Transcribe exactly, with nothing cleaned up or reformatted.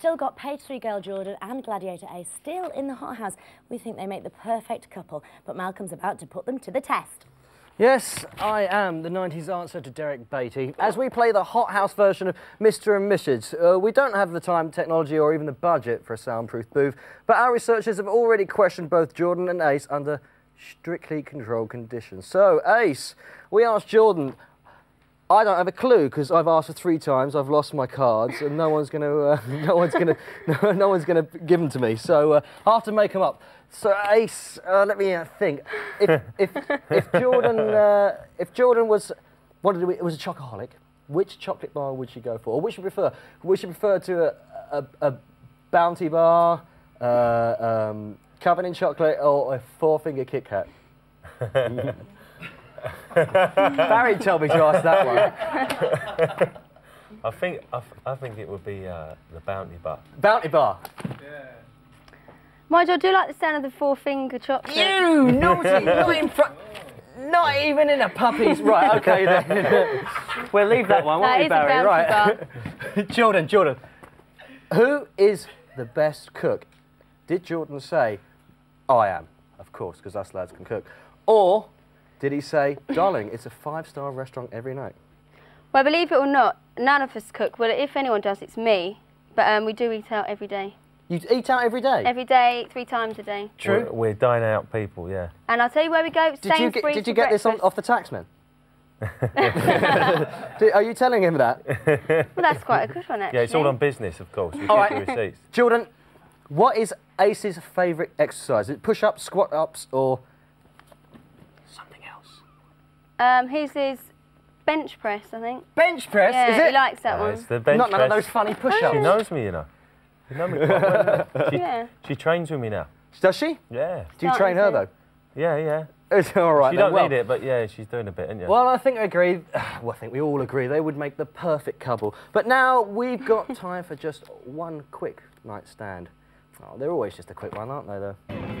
still got pastry girl Jordan and gladiator Ace still in the hothouse. We think they make the perfect couple, but Malcolm's about to put them to the test. Yes, I am the nineties answer to Derek Beatty, as we play the hothouse version of Mister and Missus Uh, we don't have the time, technology or even the budget for a soundproof booth, but our researchers have already questioned both Jordan and Ace under strictly controlled conditions. So, Ace, we asked Jordan, I don't have a clue because I've asked for three times, I've lost my cards, and no one's going to, uh, no one's going to, no, no one's going to give them to me. So uh, I have to make them up. So Ace, uh, let me uh, think. If if if Jordan, uh, if Jordan was, wanted to, it was a chocoholic, which chocolate bar would she go for? Or would she prefer? Would she prefer to a a, a Bounty bar, uh, um, covered in chocolate, or a four-finger Kit Kat? Barry told me to ask that one. I think I, I think it would be uh, the Bounty bar. Bounty bar. Yeah. Mind you, I do like the sound of the four-finger chocolate. You naughty! Not in front. Not even in a puppy's. Right. Okay then. We'll leave that one, won't we, Barry? Right. Jordan, Jordan. Who is the best cook? Did Jordan say, "I am," of course, because us lads can cook, or did he say, "Darling, it's a five-star restaurant every night"? Well, believe it or not, none of us cook. Well, if anyone does, it's me. But um, we do eat out every day. You eat out every day? Every day, three times a day. True. We're, we're dining out people, yeah. And I'll tell you where we go. Did you get, did you get this on, off the taxman? Are you telling him that? Well, that's quite a good one, actually. Yeah, it's all on business, of course. We all right. The receipts. Jordan, what is Ace's favourite exercise? Is it push-ups, squat-ups, or...? Um, his is bench press, I think. Bench press? Yeah, is it? He likes that no, one. It's the bench Not none press. Of those funny push-ups. She knows me, you know. You know me quite well, she, yeah. she trains with me now. Does she? Yeah. Do you Starting train her, to. though? Yeah, yeah. It's all right. She then. don't well, need it, but yeah, she's doing a bit, isn't she? Well, I think I agree. Well, I think we all agree they would make the perfect couple. But now we've got time for just one quick nightstand. Oh, they're always just a quick one, aren't they, though?